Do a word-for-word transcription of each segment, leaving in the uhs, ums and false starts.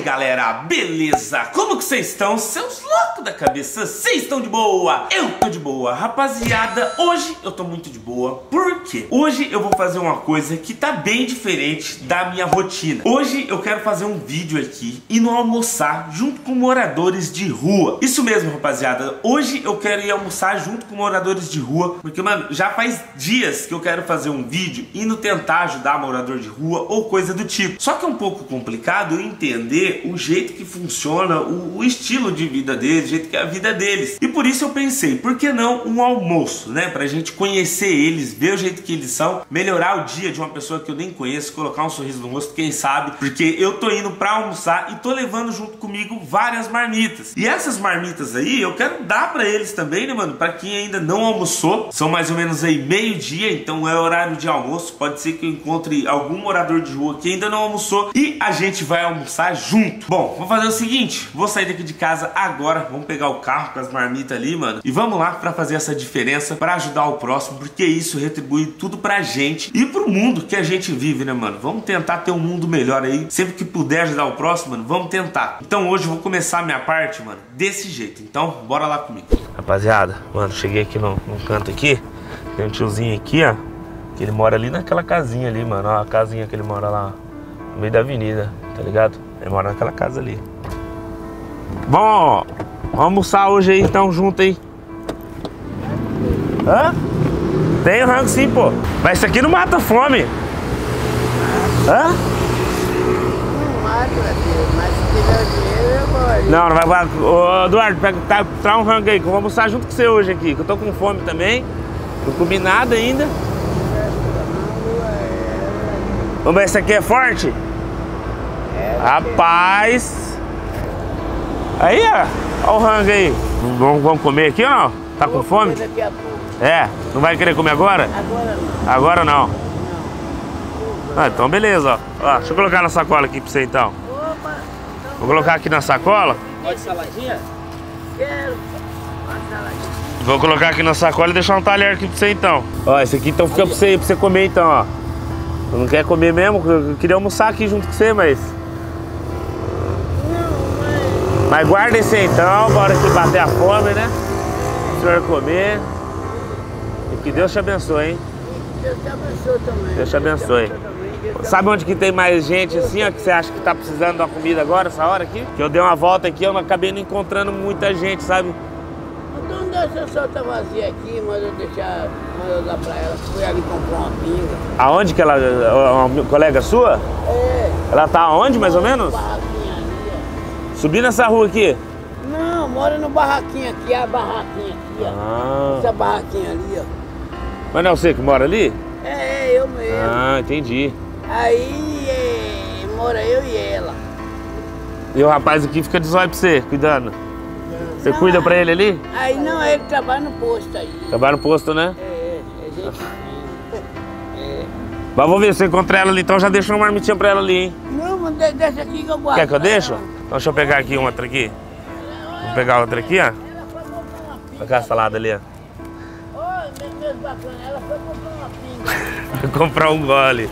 aí, galera, beleza? Como que vocês estão? Seus loucos da cabeça, vocês estão de boa? Eu tô de boa, rapaziada. Hoje eu tô muito de boa, por quê? Hoje eu vou fazer uma coisa que tá bem diferente da minha rotina. Hoje eu quero fazer um vídeo aqui e não almoçar junto com moradores de rua. Isso mesmo, rapaziada, hoje eu quero ir almoçar junto com moradores de rua, porque, mano, já faz dias que eu quero fazer um vídeo e não tentar ajudar morador de rua ou coisa do tipo. Só que é um pouco complicado eu entender o jeito que funciona o, o estilo de vida deles, o jeito que é a vida deles. E por isso eu pensei, por que não um almoço, né? Pra gente conhecer eles, ver o jeito que eles são, melhorar o dia de uma pessoa que eu nem conheço, colocar um sorriso no rosto, quem sabe? Porque eu tô indo pra almoçar e tô levando junto comigo várias marmitas. E essas marmitas aí eu quero dar pra eles também, né, mano? Pra quem ainda não almoçou, são mais ou menos aí meio-dia, então é horário de almoço. Pode ser que eu encontre algum morador de rua que ainda não almoçou e a gente vai almoçar junto. Bom, vou fazer o seguinte, vou sair daqui de casa agora, vamos pegar o carro com as marmitas ali, mano, e vamos lá pra fazer essa diferença, pra ajudar o próximo, porque isso retribui tudo pra gente e pro mundo que a gente vive, né, mano? Vamos tentar ter um mundo melhor aí, sempre que puder ajudar o próximo, mano, vamos tentar. Então hoje eu vou começar a minha parte, mano, desse jeito, então bora lá comigo. Rapaziada, mano, cheguei aqui no, no canto aqui, tem um tiozinho aqui, ó, que ele mora ali naquela casinha ali, mano, ó, a casinha que ele mora lá no meio da avenida, tá ligado? Ele mora naquela casa ali. Bom, vamos almoçar hoje aí, então, junto aí. Hã? Tem rango sim, pô. Mas isso aqui não mata fome. Hã? Não mata, mas se tiver dinheiro, eu vou. Não, não vai... Ô, Eduardo, pega, tá, traz um rango aí, que eu vou almoçar junto com você hoje aqui, que eu tô com fome também. Não comi nada ainda. Vamos ver, esse aqui é forte? É, rapaz! Aí, ó, ó o rango aí. Vamos, vamos comer aqui ou não? Tá com fome? Daqui a pouco. É? Não vai querer comer agora? Agora não. Agora não? Não. Ah, então beleza, ó. Ó, deixa eu colocar na sacola aqui pra você então. Opa! Vou colocar aqui na sacola. Pode saladinha? Quero. Pode saladinha. Vou colocar aqui na sacola e deixar um talher aqui pra você então. Ó, esse aqui então fica pra você, pra você comer então, ó. Não quer comer mesmo? Eu queria almoçar aqui junto com você, mas... Não, mas... Mas guarda esse então, bora que bater a fome, né? O senhor comer. E que Deus te abençoe, hein? Deus te abençoe também. Deus te abençoe. Sabe onde que tem mais gente assim, ó, que você acha que tá precisando de uma comida agora, essa hora aqui? Que eu dei uma volta aqui, eu não acabei não encontrando muita gente, sabe? Então não deixa só tá vazia aqui, mas eu deixar... Eu dar pra ela, fui ali comprar uma pinga. Aonde que ela... Uma colega sua? É. Ela tá aonde, mais ou menos? Barraquinha ali. Subir nessa rua aqui? Não, mora no barraquinho aqui, a barraquinha aqui, ó. Ah. Essa barraquinha ali, ó. Mas não é você que mora ali? É, eu mesmo. Ah, entendi. Aí é, mora eu e ela. E o rapaz aqui fica de zóio pra você, cuidando? Não. Você não, cuida pra ele ali? Aí não, ele trabalha no posto aí. Trabalha no posto, né? É. É. Mas vou ver se eu encontro ela ali, então já deixa uma marmitinha pra ela ali, hein? Não, mas deixa aqui que eu guardo. Quer que eu deixo? Então deixa eu pegar aqui outra aqui. Vou pegar outra aqui, ó. Vou pegar a salada ali, ó. Ô, meu Deus, bacana, ela foi comprar uma pinga. Vai comprar um gole.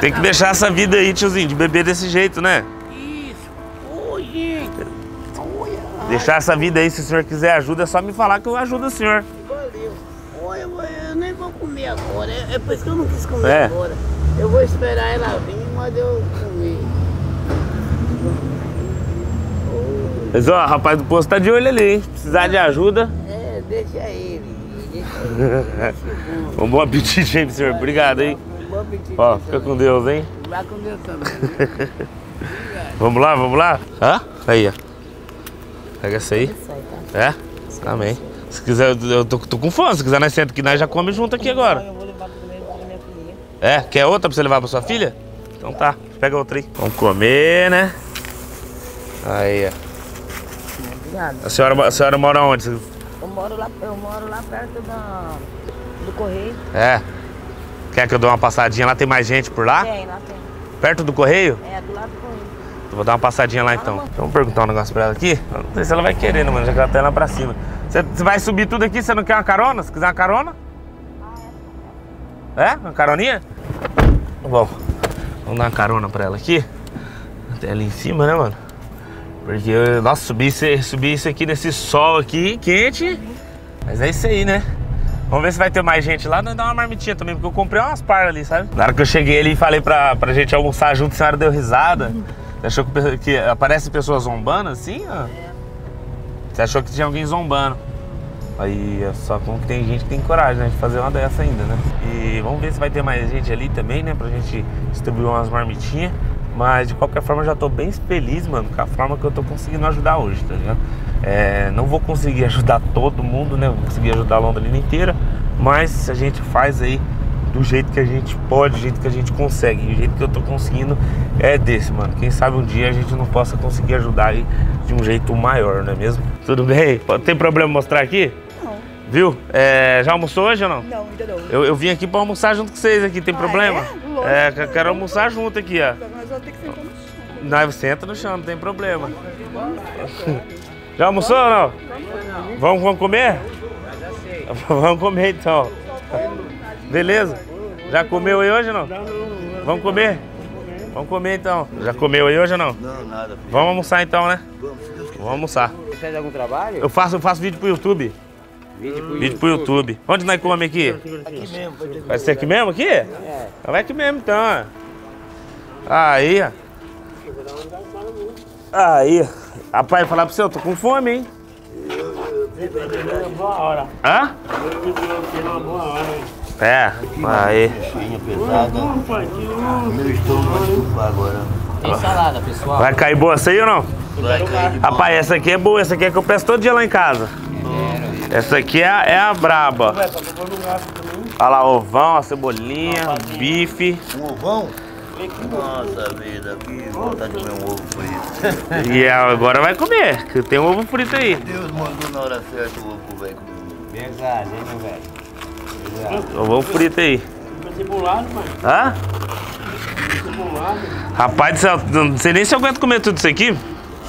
Tem que deixar essa vida aí, tiozinho, de beber desse jeito, né? Isso. Ô, gente. Deixar essa vida aí, se o senhor quiser ajuda, é só me falar que eu ajudo o senhor. Eu, vou, eu nem vou comer agora, é, é por isso que eu não quis comer é. agora. Eu vou esperar ela vir, mas eu comer. Mas ó, rapaz do posto tá de olho ali, hein? Precisar de ajuda. É, deixa ele. Deixa ele deixa um bom apetite, hein, senhor? Obrigado, hein? Um bom apetite. Ó, fica também. Com Deus, hein? Vai com Deus também. Vamos lá, vamos lá? Hã? Aí, ó. Pega essa aí. É? Amém. Se quiser, eu tô, tô com fome, se quiser nós senta que nós já come junto aqui agora. Eu vou levar pra minha filha. É? Quer outra pra você levar pra sua filha? Então tá, pega outra aí. Vamos comer, né? Aí, ó. Obrigada. A senhora, a senhora mora onde? Eu moro lá, eu moro lá perto da, do Correio. É? Quer que eu dê uma passadinha lá? Tem mais gente por lá? Tem, lá tem. Perto do Correio? É, do lado do Correio. Vou dar uma passadinha lá então. Vamos perguntar um negócio pra ela aqui? Não sei se ela vai querer, né, mano? Já que ela tá lá pra cima. Você vai subir tudo aqui? Você não quer uma carona? Se quiser uma carona? Ah, é. É? Uma caroninha? Bom, vamos dar uma carona pra ela aqui. tela em cima, né, mano? Porque, eu, nossa, subi, subi isso aqui nesse sol aqui, quente. Mas é isso aí, né? Vamos ver se vai ter mais gente lá. Não, dá uma marmitinha também, porque eu comprei umas parras ali, sabe? Na hora que eu cheguei ali e falei pra, pra gente almoçar junto, a senhora deu risada. Você achou que, que aparece pessoas zombando assim? Ó? Você achou que tinha alguém zombando. Aí é só como que tem gente que tem coragem, né, de fazer uma dessa ainda, né? E vamos ver se vai ter mais gente ali também, né? Pra gente distribuir umas marmitinhas. Mas de qualquer forma eu já tô bem feliz, mano, com a forma que eu tô conseguindo ajudar hoje, tá ligado? É, não vou conseguir ajudar todo mundo, né? Vou conseguir ajudar a Londrina inteira. Mas a gente faz aí do jeito que a gente pode, do jeito que a gente consegue. E o jeito que eu tô conseguindo é desse, mano. Quem sabe um dia a gente não possa conseguir ajudar aí de um jeito maior, não é mesmo? Tudo bem? Tem problema mostrar aqui? Viu? É, já almoçou hoje ou não? Não, ainda não. Eu, eu vim aqui pra almoçar junto com vocês aqui, tem ah, problema? É? Lógico, é, quero lógico. almoçar junto aqui, ó. Mas vamos ter que sentar no chão. Nós senta no chão, não tem problema. Já almoçou ou não? Não. Vamos, vamos comer? Vamos comer então. Beleza? Já comeu aí hoje ou não? Não. Vamos comer? Vamos comer então. Já comeu aí hoje ou não? Não, nada. Vamos almoçar então, né? Vamos almoçar. Você faz algum trabalho? Eu faço, eu faço vídeo pro YouTube. Vídeo pro, Vídeo pro YouTube. Onde nós comemos aqui? Aqui mesmo. Vai ser aqui mesmo aqui? É. Vai aqui mesmo então. Aí. Aí. Rapaz, falar pro seu, eu tô com fome, hein? Hã? É. Aí. Meu estômago desculpa agora. Tem salada, pessoal. Vai cair boa essa aí ou não? Vai cair. Rapaz, essa aqui é boa, essa aqui é que eu peço todo dia lá em casa. Essa aqui é a, é a braba. Olha lá, ovão, a cebolinha, um bife. Um ovão? Nossa vida, que vontade de comer um ovo frito. E agora vai comer, que tem um ovo frito aí. Deus mandou na hora certa o ovo velho. Verdade, hein, meu velho? Verdade. Ovo frito aí. Cebolado, mano. Hã? Cebolado. Rapaz, não sei nem se eu aguento comer tudo isso aqui.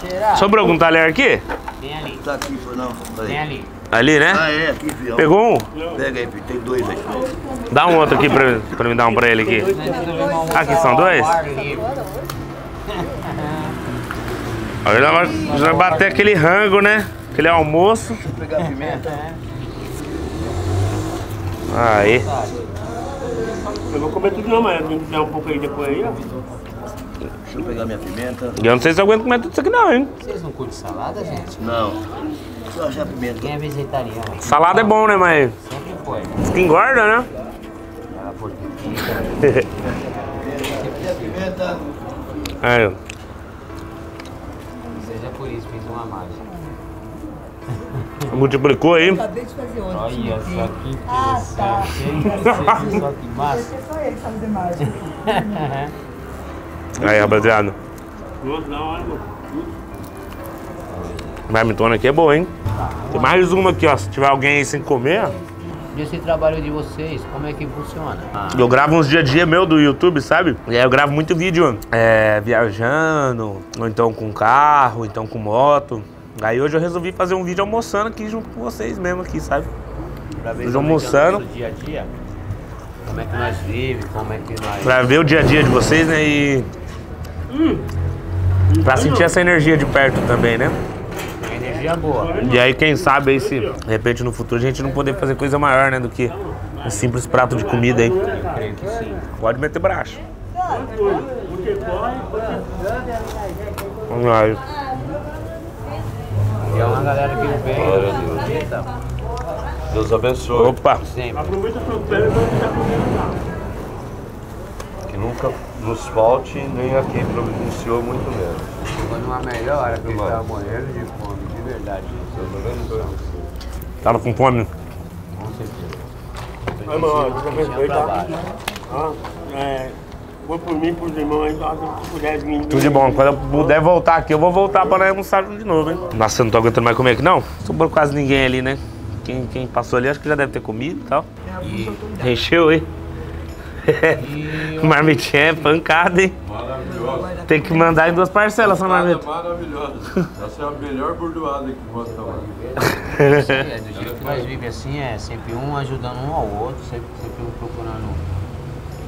Será? Sobrou algum talher aqui? Tem ali. Tá aqui, não. Tem ali. Ali, né? Ah, é, aqui, filho. Pegou um? Pega aí, filho. Tem dois aqui. Dá um outro aqui pra, pra mim dar um pra ele aqui. Aqui são dois? Aí já vai, já vai bater aquele rango, né? Aquele almoço. Deixa eu pegar a pimenta. Aí. Eu vou comer tudo não, mas me dá um pouco aí depois aí, ó. Deixa eu pegar minha pimenta. Eu não sei se eu aguento comer tudo isso aqui não, hein? Vocês não curtem salada, gente? Não. Só já pimenta. Quem é vegetariano? Salada é bom, né, mas... Sempre foi. Diz que engorda, né? Ah, por que? Pimenta. Aí, ó. Seja por isso, fez uma mágica. Multiplicou aí. Acabei de fazer ontem. Olha só que interessante. Ah, tá. Só que massa. Deixa só ele fazer mágica. Aí, rapaziada. Gosto da hora, mano. Marmitona aqui é boa, hein? Tem mais uma aqui, ó. Se tiver alguém aí sem comer. E esse trabalho de vocês, como é que funciona? Ah. Eu gravo uns dia a dia meu do YouTube, sabe? E aí eu gravo muito vídeo, é, viajando, ou então com carro, ou então com moto. Aí hoje eu resolvi fazer um vídeo almoçando aqui junto com vocês mesmo aqui, sabe? Pra ver almoçando. O dia a dia, como é que nós vivemos, como é que nós... Pra ver o dia a dia de vocês, né? E... Hum. Pra sentir essa energia de perto também, né? Boa. E aí quem sabe aí se de repente no futuro a gente não poder fazer coisa maior, né, do que um simples prato de comida aí. Eu creio que sim. Pode meter braço. Vamos lá. E é uma galera que vem. Glória a Deus. Então. Deus abençoe. Opa. Aproveita o pé e que nunca nos falte, nem a quem providenciou muito menos. Quando uma melhora, que eu tava morrendo de fome, de verdade. Tava com fome? Com certeza. Aí, mano, desaproveitar. Vou por mim, por irmãos aí, se puder vir. Tudo de bom, quando eu puder voltar aqui, eu vou voltar pra nós almoçar de novo, hein? Nossa, eu não tô aguentando mais comer aqui, não? Sobrou quase ninguém ali, né? Quem, quem passou ali, acho que já deve ter comido e tal. E... Encheu, hein? Marmitinha é pancada, hein? Maravilhosa. Tem que mandar em duas parcelas essa marmita. Maravilhosa. Essa é a melhor bordoada que você tá lá. Sim, é do jeito que nós vivemos assim, é sempre um ajudando um ao outro, sempre, sempre um procurando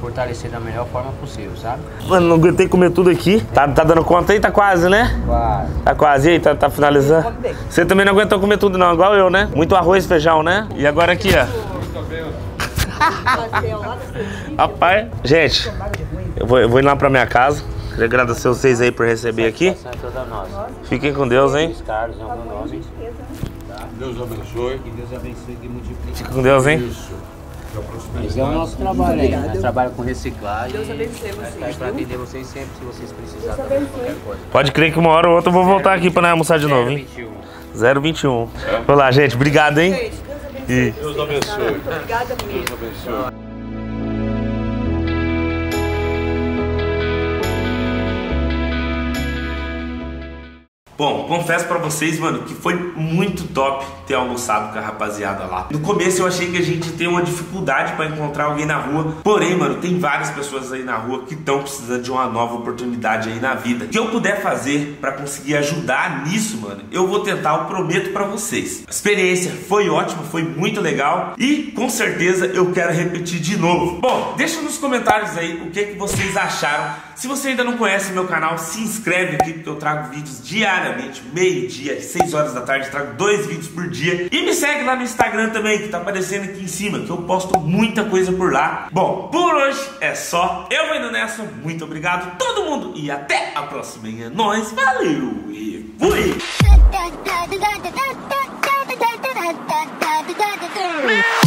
fortalecer da melhor forma possível, sabe? Mano, não aguentei comer tudo aqui. Tá, tá dando conta aí? Tá quase, né? Quase. Tá quase aí? Tá, tá finalizando? Você também não aguentou comer tudo não, igual eu, né? Muito arroz e feijão, né? E agora aqui, ó. Rapaz, gente, eu vou, eu vou ir lá pra minha casa. Queria agradecer vocês aí por receber aqui. Fiquem com Deus, hein? Deus abençoe. Que Deus abençoe e multiplique. Fiquem com Deus, hein? Esse é o nosso trabalho aí, né? Trabalho com reciclagem. Deus abençoe vocês. Pra atender vocês sempre, se vocês precisarem de qualquer coisa. Pode crer que uma hora ou outra eu vou voltar aqui pra nós almoçar de novo, hein? zero vinte e um. Vamos lá, gente. Obrigado, hein? E... Deus abençoe. Muito obrigada, amigo. Deus abençoe. Bom, confesso pra vocês, mano, que foi muito top ter almoçado com a rapaziada lá. No começo eu achei que a gente tem uma dificuldade pra encontrar alguém na rua. Porém, mano, tem várias pessoas aí na rua que estão precisando de uma nova oportunidade aí na vida. O que eu puder fazer pra conseguir ajudar nisso, mano, eu vou tentar, eu prometo pra vocês. A experiência foi ótima, foi muito legal e com certeza eu quero repetir de novo. Bom, deixa nos comentários aí o que, que vocês acharam. Se você ainda não conhece meu canal, se inscreve aqui porque eu trago vídeos diários. Meio-dia, seis horas da tarde, trago dois vídeos por dia. E me segue lá no Instagram também, que tá aparecendo aqui em cima, que eu posto muita coisa por lá. Bom, por hoje é só. Eu vou indo nessa. Muito obrigado, todo mundo. E até a próxima. É nóis. Valeu e fui!